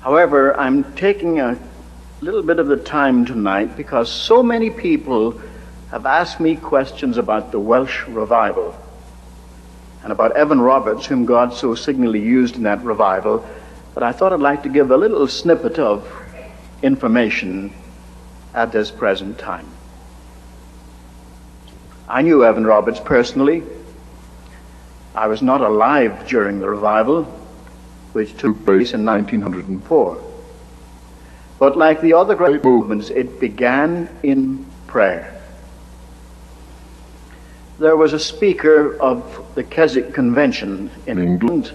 However, I'm taking a little bit of the time tonight because so many people have asked me questions about the Welsh revival and about Evan Roberts, whom God so signally used in that revival, that I thought I'd like to give a little snippet of information at this present time. I knew Evan Roberts personally. I was not alive during the revival, which took place in 1904. But like the other great movements, it began in prayer. There was a speaker of the Keswick Convention in England,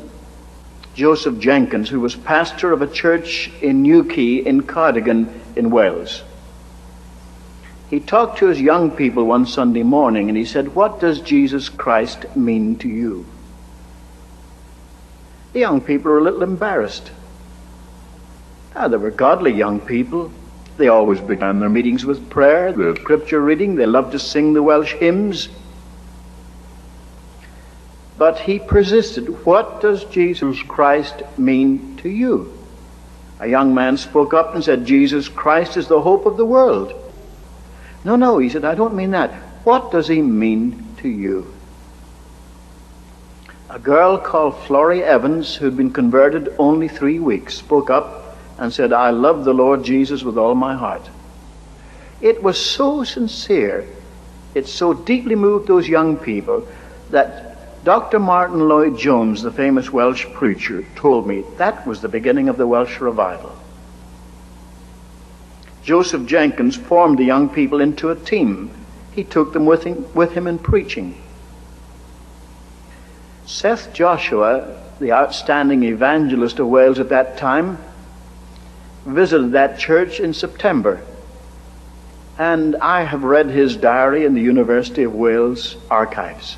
Joseph Jenkins, who was pastor of a church in Newquay in Cardigan in Wales. He talked to his young people one Sunday morning and he said, "What does Jesus Christ mean to you?" The young people were a little embarrassed. Now, they were godly young people. They always began their meetings with prayer, with scripture reading. They loved to sing the Welsh hymns. But he persisted. "What does Jesus Christ mean to you?" A young man spoke up and said, "Jesus Christ is the hope of the world." "No, no," he said, "I don't mean that. What does he mean to you?" A girl called Florrie Evans, who'd been converted only 3 weeks, spoke up and said, "I love the Lord Jesus with all my heart." It was so sincere, it so deeply moved those young people, that Dr. Martyn Lloyd-Jones, the famous Welsh preacher, told me that was the beginning of the Welsh revival. Joseph Jenkins formed the young people into a team. He took them with him in preaching. Seth Joshua, the outstanding evangelist of Wales at that time, visited that church in September. And I have read his diary in the University of Wales archives.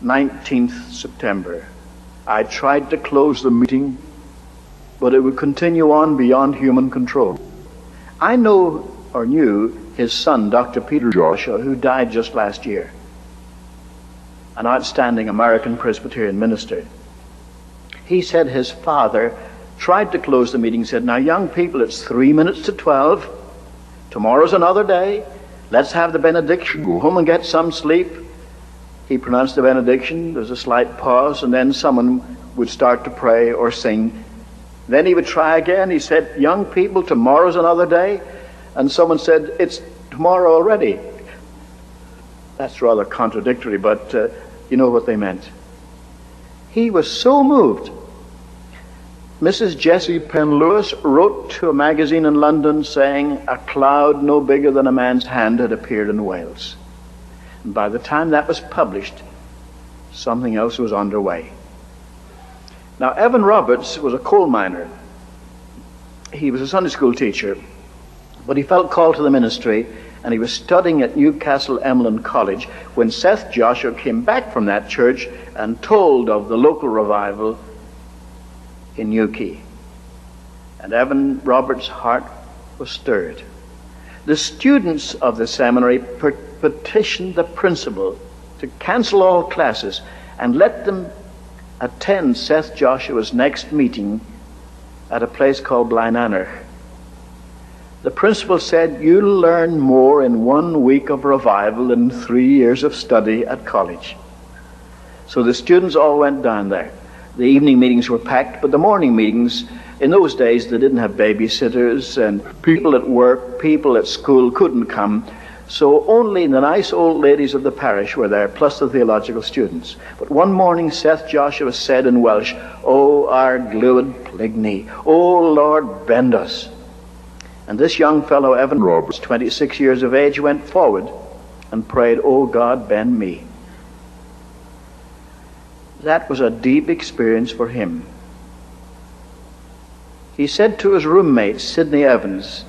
19th September. "I tried to close the meeting, but it would continue on beyond human control." I know or knew his son, Dr. Peter Joshua, who died just last year, an outstanding American Presbyterian minister. He said his father tried to close the meeting, said, "Now, young people, it's 11:53. Tomorrow's another day. Let's have the benediction, go home and get some sleep." He pronounced the benediction. There was a slight pause, and then someone would start to pray or sing. Then he would try again. He said, "Young people, tomorrow's another day." And someone said, "It's tomorrow already." That's rather contradictory, but you know what they meant. He was so moved. Mrs. Jessie Pen-Lewis wrote to a magazine in London saying a cloud no bigger than a man's hand had appeared in Wales. And by the time that was published, something else was underway. Now, Evan Roberts was a coal miner. He was a Sunday school teacher, but he felt called to the ministry, and he was studying at Newcastle Emlyn College when Seth Joshua came back from that church and told of the local revival in Newquay. And Evan Roberts' heart was stirred. The students of the seminary petitioned the principal to cancel all classes and let them attend Seth Joshua's next meeting at a place called Leinanerh. The principal said, "You'll learn more in 1 week of revival than 3 years of study at college." So the students all went down there. The evening meetings were packed, but the morning meetings, in those days they didn't have babysitters, and people at work, people at school couldn't come. So only the nice old ladies of the parish were there, plus the theological students. But one morning Seth Joshua said in Welsh, "O our glywyd pligny, O Lord, bend us." And this young fellow, Evan Roberts, 26 years of age, went forward and prayed, "O God, bend me." That was a deep experience for him. He said to his roommate, Sidney Evans,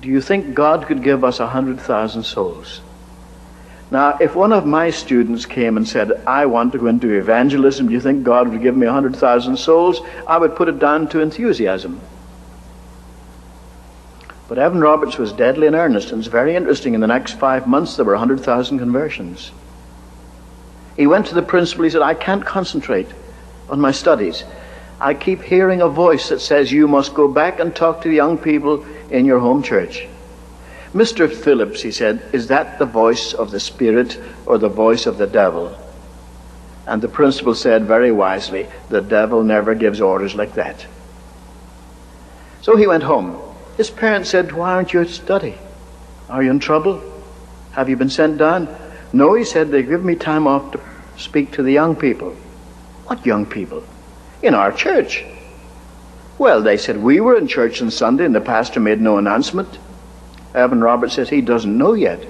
"Do you think God could give us 100,000 souls?" Now, if one of my students came and said, "I want to go into evangelism, do you think God would give me 100,000 souls?" I would put it down to enthusiasm. But Evan Roberts was deadly in earnest, and it's very interesting. In the next 5 months, there were 100,000 conversions. He went to the principal. He said, "I can't concentrate on my studies. I keep hearing a voice that says, you must go back and talk to the young people in your home church. Mr. Phillips, he said, is that the voice of the Spirit or the voice of the devil? And the principal said very wisely, the devil never gives orders like that. So he went home. His parents said, why aren't you at study? Are you in trouble? Have you been sent down? No, he said, they give me time off to speak to the young people. What young people? In our church. Well, they said, we were in church on Sunday and the pastor made no announcement. Evan Roberts says he doesn't know yet.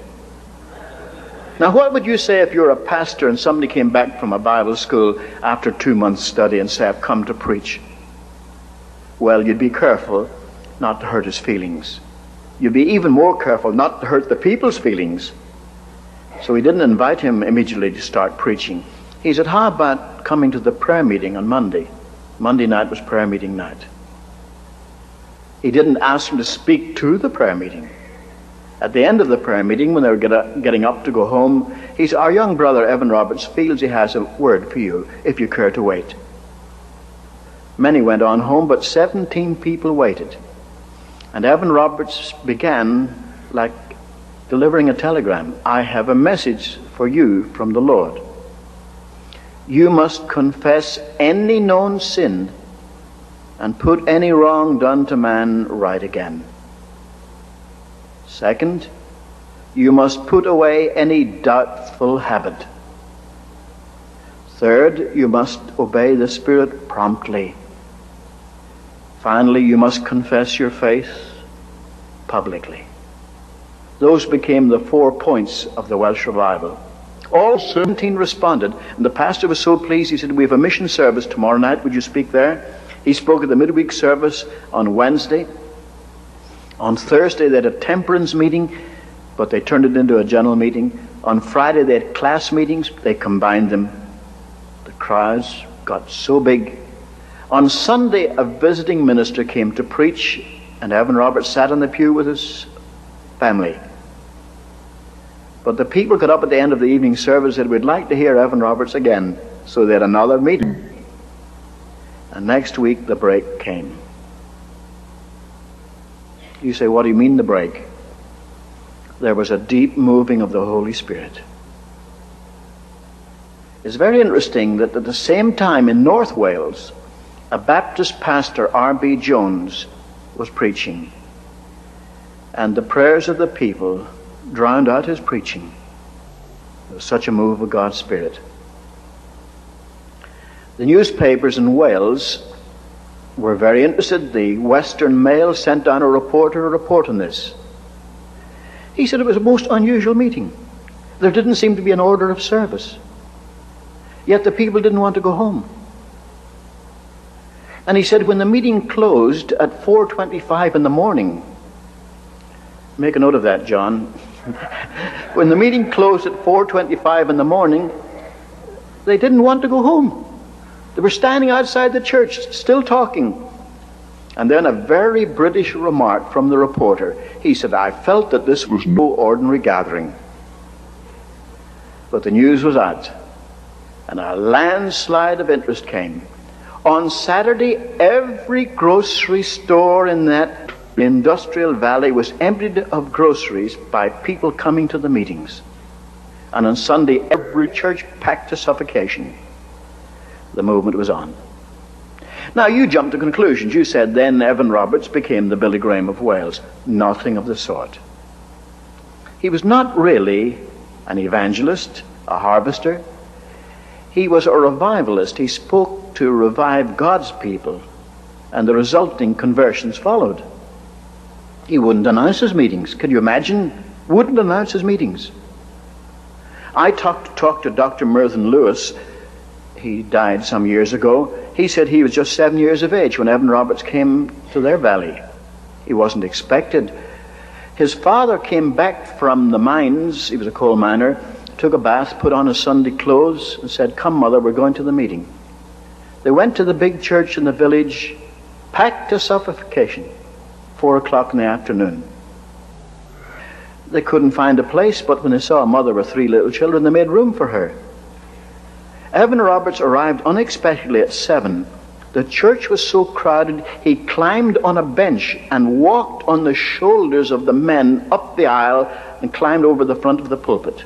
Now, what would you say if you're a pastor and somebody came back from a Bible school after 2 months study and said, I've come to preach? Well, you'd be careful not to hurt his feelings. You'd be even more careful not to hurt the people's feelings. So we didn't invite him immediately to start preaching. He said, how about coming to the prayer meeting on Monday? Monday night was prayer meeting night. He didn't ask him to speak to the prayer meeting. At the end of the prayer meeting, when they were getting up to go home, he said, our young brother Evan Roberts feels he has a word for you, if you care to wait. Many went on home, but 17 people waited. And Evan Roberts began like delivering a telegram. I have a message for you from the Lord. You must confess any known sin and put any wrong done to man right again. Second, you must put away any doubtful habit. Third, you must obey the Spirit promptly. Finally, you must confess your faith publicly. Those became the 4 points of the Welsh revival. All 17 responded, and the pastor was so pleased. He said, we have a mission service tomorrow night. Would you speak there? He spoke at the midweek service on Wednesday. On Thursday, they had a temperance meeting, but they turned it into a general meeting. On Friday, they had class meetings. They combined them. The crowds got so big. On Sunday, a visiting minister came to preach, and Evan Roberts sat in the pew with his family. But the people got up at the end of the evening service and said, we'd like to hear Evan Roberts again. So they had another meeting. And next week, the break came. You say, what do you mean the break? There was a deep moving of the Holy Spirit. It's very interesting that at the same time in North Wales, a Baptist pastor, R.B. Jones, was preaching. And the prayers of the people drowned out his preaching. There was such a move of God's Spirit. The newspapers in Wales were very interested. The Western Mail sent down a report on this. He said it was a most unusual meeting. There didn't seem to be an order of service. Yet the people didn't want to go home. And he said when the meeting closed at 4:25 in the morning, make a note of that, John. When the meeting closed at 4:25 in the morning, they didn't want to go home. They were standing outside the church, still talking. And then a very British remark from the reporter. He said, I felt that this was no ordinary gathering. But the news was out, and a landslide of interest came. On Saturday, every grocery store in that industrial valley was emptied of groceries by people coming to the meetings. And on Sunday, every church packed to suffocation. The movement was on. Now, you jumped to conclusions. You said, then Evan Roberts became the Billy Graham of Wales. Nothing of the sort. He was not really an evangelist, a harvester. He was a revivalist. He spoke to revive God's people, and the resulting conversions followed. He wouldn't announce his meetings. Can you imagine? Wouldn't announce his meetings. I talked to Dr. Merton Lewis. He died some years ago. He said he was just 7 years of age when Evan Roberts came to their valley. He wasn't expected. His father came back from the mines. He was a coal miner. Took a bath, put on his Sunday clothes, and said, come, Mother, we're going to the meeting. They went to the big church in the village, packed to suffocation, 4 o'clock in the afternoon. They couldn't find a place, but when they saw a mother with 3 little children, they made room for her. Evan Roberts arrived unexpectedly at 7 The church was so crowded, he climbed on a bench and walked on the shoulders of the men up the aisle and climbed over the front of the pulpit.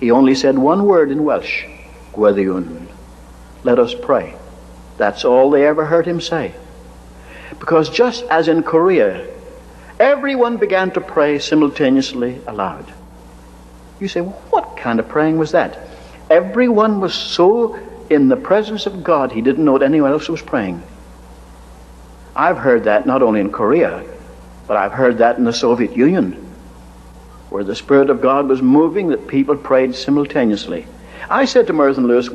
He only said one word in Welsh, Gweddïwn, let us pray. That's all they ever heard him say. Because just as in Korea, everyone began to pray simultaneously aloud. You say, well, what kind of praying was that? Everyone was so in the presence of God, he didn't know that anyone else was praying. I've heard that not only in Korea, but I've heard that in the Soviet Union, where the Spirit of God was moving, that people prayed simultaneously. I said to Merton Lewis, it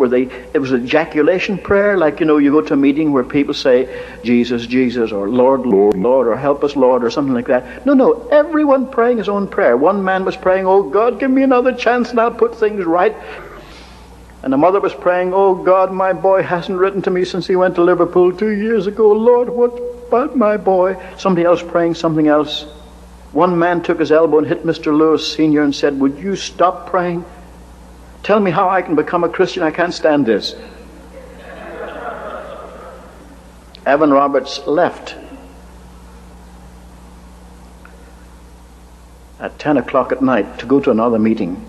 was ejaculation prayer, like, you know, you go to a meeting where people say, Jesus, Jesus, or Lord, Lord, Lord, or help us, Lord, or something like that. No, everyone praying his own prayer. One man was praying, oh, God, give me another chance and I'll put things right. And the mother was praying, oh, God, my boy hasn't written to me since he went to Liverpool 2 years ago. Lord, what about my boy? Somebody else praying something else. One man took his elbow and hit Mr. Lewis Sr. and said, would you stop praying? Tell me how I can become a Christian. I can't stand this. Evan Roberts left at 10 o'clock at night to go to another meeting.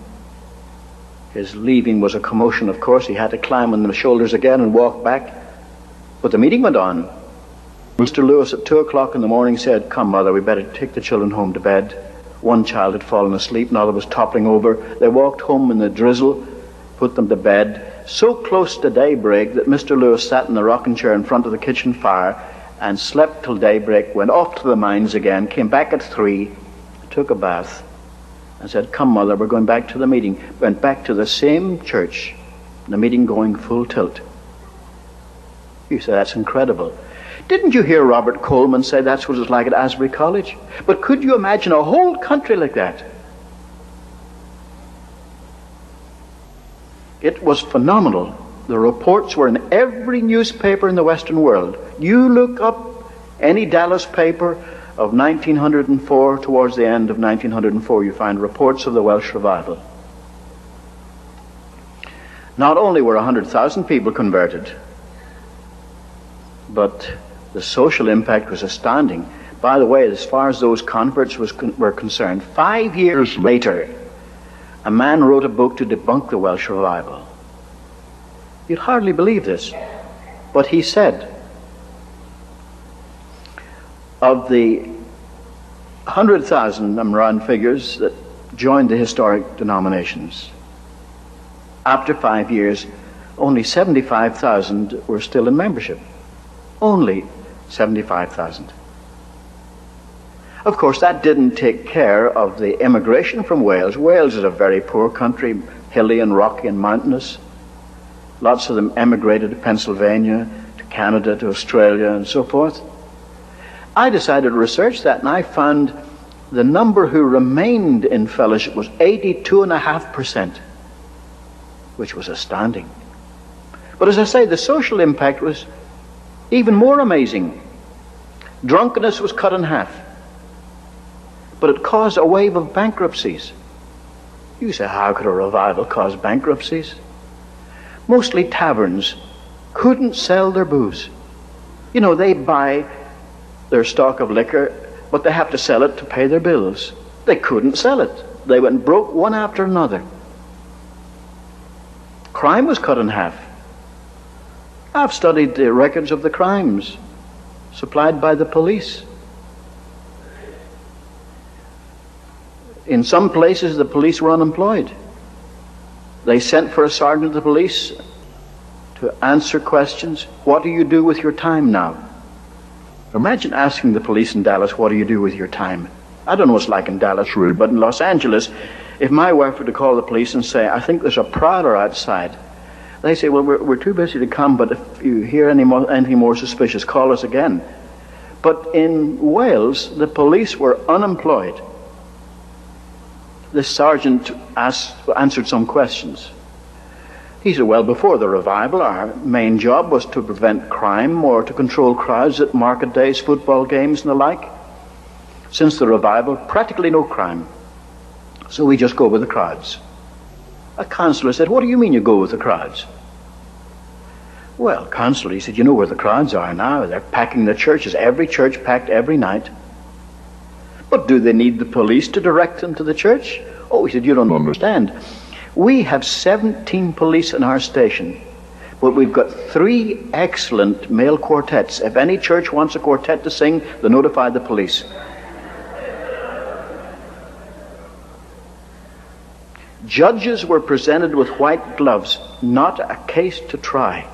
His leaving was a commotion, of course. He had to climb on the shoulders again and walk back. But the meeting went on. Mr. Lewis at 2 o'clock in the morning said, come, Mother, we better take the children home to bed. One child had fallen asleep, another was toppling over. They walked home in the drizzle, put them to bed, so close to daybreak that Mr. Lewis sat in the rocking chair in front of the kitchen fire and slept till daybreak, went off to the mines again, came back at 3, took a bath, and said, come, Mother, we're going back to the meeting. Went back to the same church, the meeting going full tilt. You say, that's incredible. Didn't you hear Robert Coleman say that's what it's like at Asbury College? But could you imagine a whole country like that? It was phenomenal. The reports were in every newspaper in the Western world. You look up any Dallas paper of 1904, towards the end of 1904, you find reports of the Welsh revival. Not only were 100,000 people converted, but the social impact was astounding. By the way, as far as those converts were concerned, 5 years later, a man wrote a book to debunk the Welsh revival. You'd hardly believe this, but he said, of the 100,000, round figures, that joined the historic denominations, after 5 years, only 75,000 were still in membership. Only 75,000. Of course, that didn't take care of the immigration from Wales. Wales is a very poor country, hilly and rocky and mountainous. Lots of them emigrated to Pennsylvania, to Canada, to Australia, and so forth. I decided to research that, and I found the number who remained in fellowship was 82.5%, which was astounding. But as I say, the social impact was even more amazing. Drunkenness was cut in half, but it caused a wave of bankruptcies. You say, how could a revival cause bankruptcies? Mostly taverns couldn't sell their booze. You know, they buy their stock of liquor, but they have to sell it to pay their bills. They couldn't sell it. They went broke one after another. Crime was cut in half. I've studied the records of the crimes supplied by the police. In some places, the police were unemployed. They sent for a sergeant of the police to answer questions. What do you do with your time now? Imagine asking the police in Dallas, what do you do with your time? I don't know what it's like in Dallas, really, but in Los Angeles, if my wife were to call the police and say, I think there's a prowler outside, they say, well, we're too busy to come, but if you hear anything more suspicious, call us again. But in Wales, the police were unemployed. The sergeant answered some questions. He said, well, before the revival, our main job was to prevent crime or to control crowds at market days, football games, and the like. Since the revival, practically no crime. So we just go with the crowds. A councillor said, what do you mean you go with the crowds? Well, constantly. He said, you know where the crowds are now. They're packing the churches. Every church packed every night. But do they need the police to direct them to the church? Oh, he said, you don't understand. We have 17 police in our station, but we've got 3 excellent male quartets. If any church wants a quartet to sing, they notify the police. Judges were presented with white gloves, not a case to try.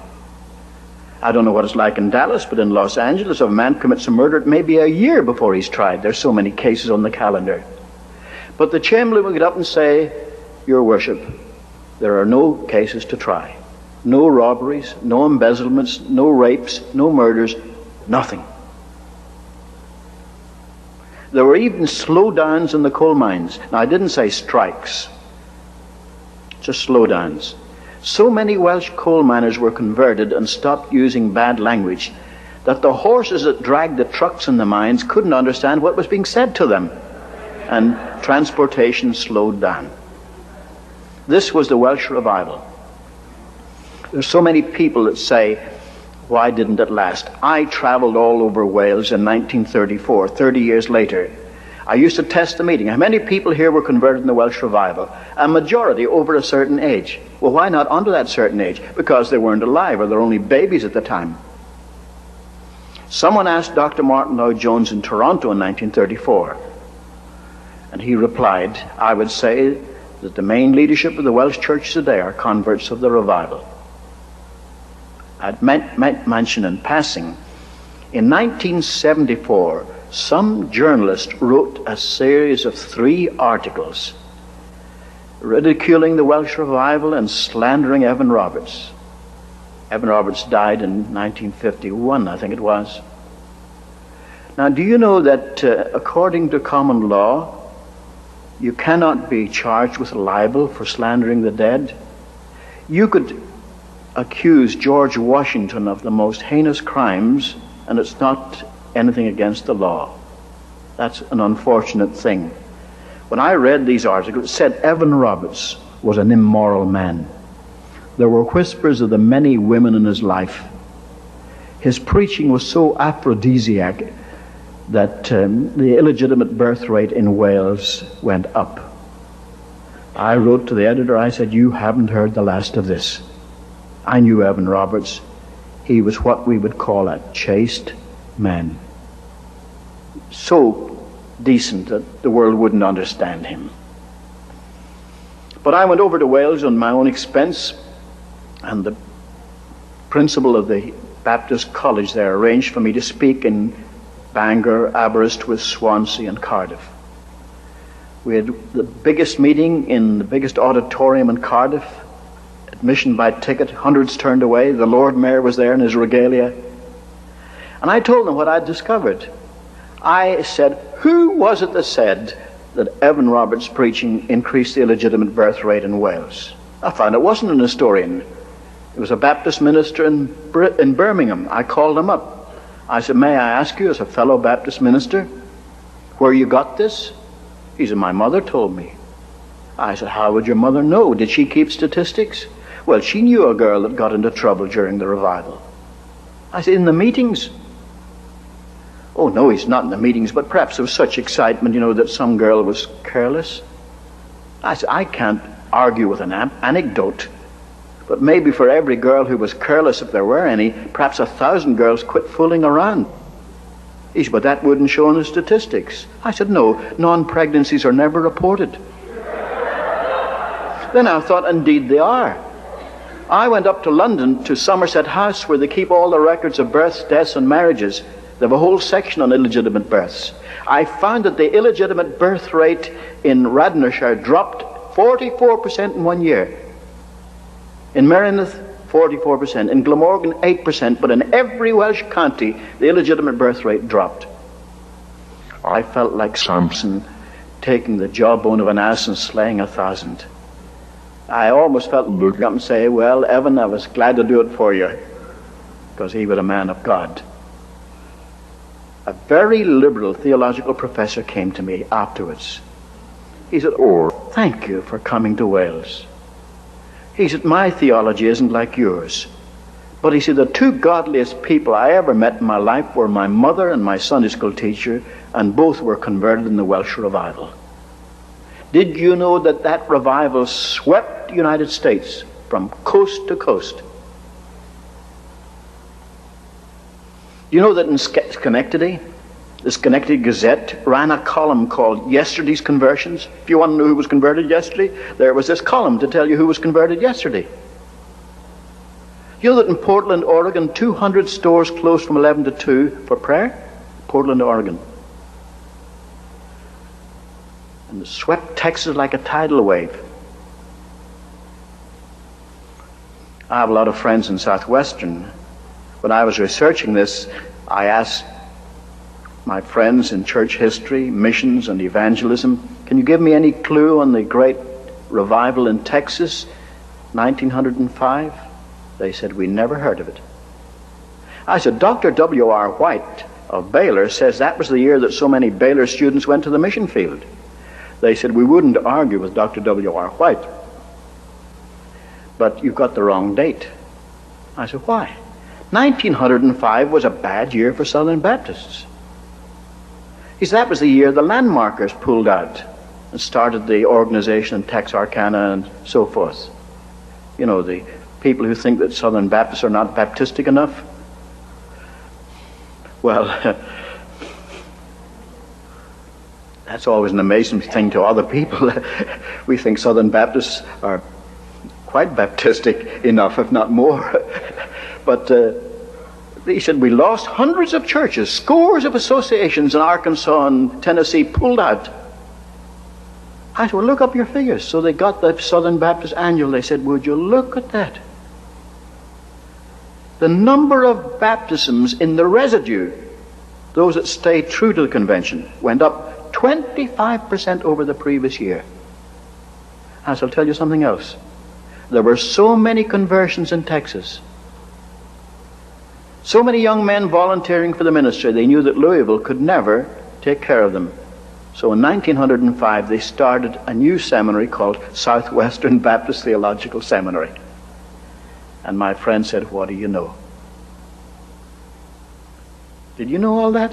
I don't know what it's like in Dallas, but in Los Angeles, if a man commits a murder, it may be a year before he's tried. There's so many cases on the calendar. But the chamberlain will get up and say, Your Worship, there are no cases to try. No robberies, no embezzlements, no rapes, no murders, nothing. There were even slowdowns in the coal mines. Now, I didn't say strikes, just slowdowns. So many Welsh coal miners were converted and stopped using bad language that the horses that dragged the trucks in the mines couldn't understand what was being said to them, and transportation slowed down. This was the Welsh revival. There's so many people that say, why didn't it last? I traveled all over Wales in 1934, 30 years later. I used to test the meeting. How many people here were converted in the Welsh revival? A majority over a certain age. Well, why not under that certain age? Because they weren't alive, or they were only babies at the time. Someone asked Dr. Martyn Lloyd-Jones in Toronto in 1934, and he replied, I would say that the main leadership of the Welsh church today are converts of the revival. I might mention in passing, in 1974, some journalist wrote a series of 3 articles ridiculing the Welsh revival and slandering Evan Roberts. Evan Roberts died in 1951, I think it was. Now, do you know that according to common law, you cannot be charged with libel for slandering the dead? You could accuse George Washington of the most heinous crimes, and it's not anything against the law. That's an unfortunate thing. When I read these articles, it said Evan Roberts was an immoral man. There were whispers of the many women in his life. His preaching was so aphrodisiac that the illegitimate birth rate in Wales went up. I wrote to the editor, I said, you haven't heard the last of this. I knew Evan Roberts. He was what we would call a chaste man. So decent that the world wouldn't understand him. But I went over to Wales on my own expense, and the principal of the Baptist college there arranged for me to speak in Bangor, Aberystwyth, Swansea, and Cardiff. We had the biggest meeting in the biggest auditorium in Cardiff, admission by ticket, hundreds turned away. The Lord Mayor was there in his regalia. And I told them what I'd discovered. I said, who was it that said that Evan Roberts' preaching increased the illegitimate birth rate in Wales? I found it wasn't an historian. It was a Baptist minister in Birmingham. I called him up. I said, may I ask you, as a fellow Baptist minister, where you got this? He said, my mother told me. I said, how would your mother know? Did she keep statistics? Well, she knew a girl that got into trouble during the revival. I said, in the meetings? Oh, no, he's not in the meetings, but perhaps there was such excitement, you know, that some girl was careless. I said, I can't argue with an anecdote, but maybe for every girl who was careless, if there were any, perhaps 1,000 girls quit fooling around. He said, but that wouldn't show in the statistics. I said, no, non-pregnancies are never reported. Then I thought, indeed they are. I went up to London to Somerset House, where they keep all the records of births, deaths, and marriages. They have a whole section on illegitimate births. I found that the illegitimate birth rate in Radnorshire dropped 44% in one year. In Merioneth, 44%. In Glamorgan, 8%. But in every Welsh county, the illegitimate birth rate dropped. I felt like Samson taking the jawbone of an ass and slaying 1,000. I almost felt like I could say, well, Evan, I was glad to do it for you, because he was a man of God. A very liberal theological professor came to me afterwards. He said, oh, thank you for coming to Wales. He said, my theology isn't like yours, But he said, the two godliest people I ever met in my life were my mother and my Sunday school teacher, and both were converted in the Welsh revival. Did you know that that revival swept the United States from coast to coast? You know that in Schenectady, the Schenectady Gazette ran a column called Yesterday's Conversions. If you want to know who was converted yesterday, there was this column to tell you who was converted yesterday. You know that in Portland, Oregon, 200 stores closed from 11 to 2 for prayer? Portland, Oregon. And it swept Texas like a tidal wave. I have a lot of friends in Southwestern. When I was researching this, I asked my friends in church history, missions, and evangelism, can you give me any clue on the great revival in Texas, 1905? They said, we never heard of it. I said, Dr. W.R. White of Baylor says that was the year that so many Baylor students went to the mission field. They said, we wouldn't argue with Dr. W.R. White, but you've got the wrong date. I said, why? 1905 was a bad year for Southern Baptists. He said, that was the year the Landmarkers pulled out and started the organization in Texarkana and so forth. You know, the people who think that Southern Baptists are not Baptistic enough. Well, that's always an amazing thing to other people. We think Southern Baptists are quite Baptistic enough, if not more. But he said, we lost hundreds of churches, scores of associations in Arkansas and Tennessee pulled out. I said, well, look up your figures. So they got the Southern Baptist Annual. They said, would you look at that? The number of baptisms in the residue, those that stayed true to the convention, went up 25% over the previous year. I shall tell you something else. There were so many conversions in Texas. So many young men volunteering for the ministry, they knew that Louisville could never take care of them. So in 1905, they started a new seminary called Southwestern Baptist Theological Seminary. And my friend said, what do you know? Did you know all that?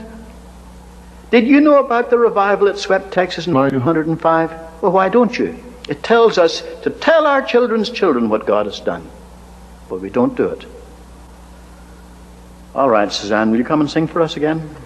Did you know about the revival that swept Texas in 1905? Well, why don't you? It tells us to tell our children's children what God has done. But we don't do it. All right, Suzanne, will you come and sing for us again?